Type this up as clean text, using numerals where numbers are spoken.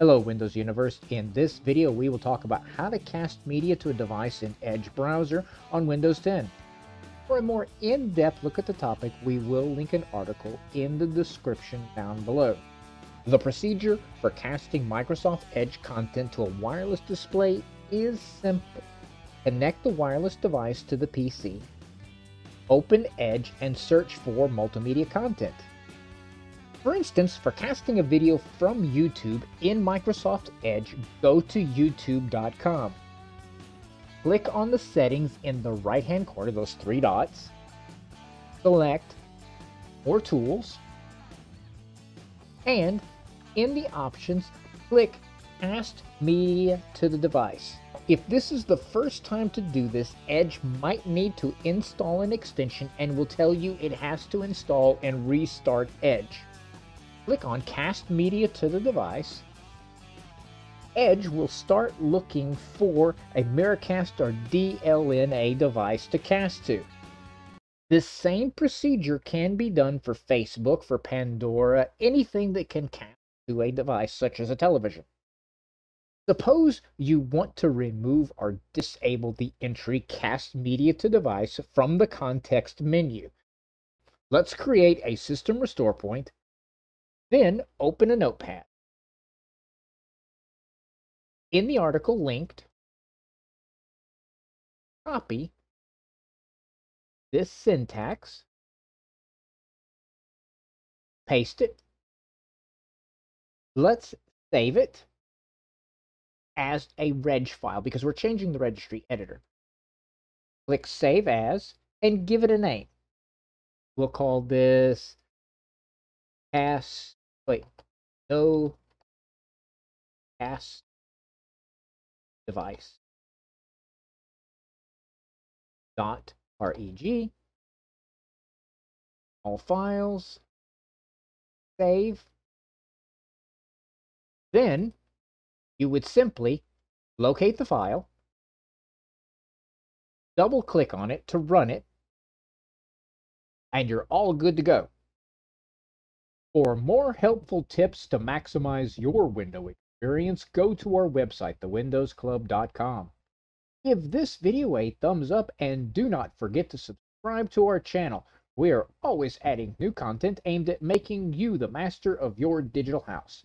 Hello Windows Universe. In this video we will talk about how to cast media to a device in Edge browser on Windows 10. For a more in-depth look at the topic, we will link an article in the description down below. The procedure for casting Microsoft Edge content to a wireless display is simple. Connect the wireless device to the PC. Open Edge and search for multimedia content. For instance, for casting a video from YouTube in Microsoft Edge, go to youtube.com. Click on the settings in the right-hand corner, those three dots. Select More Tools. And in the options, click Cast Media to the Device. If this is the first time to do this, Edge might need to install an extension and will tell you it has to install and restart Edge. Click on Cast Media to the Device. Edge will start looking for a Miracast or DLNA device to cast to. This same procedure can be done for Facebook, for Pandora, anything that can cast to a device such as a television. Suppose you want to remove or disable the entry Cast Media to Device from the context menu. Let's create a system restore point. Then open a notepad. In the article linked, copy this syntax, paste it, let's save it as a reg file because we're changing the registry editor. Click Save As and give it a name. We'll call this cast device .reg, all files, save. Then you would simply locate the file, double click on it to run it, and you're all good to go. For more helpful tips to maximize your window experience, go to our website, thewindowsclub.com. Give this video a thumbs up and do not forget to subscribe to our channel. We are always adding new content aimed at making you the master of your digital house.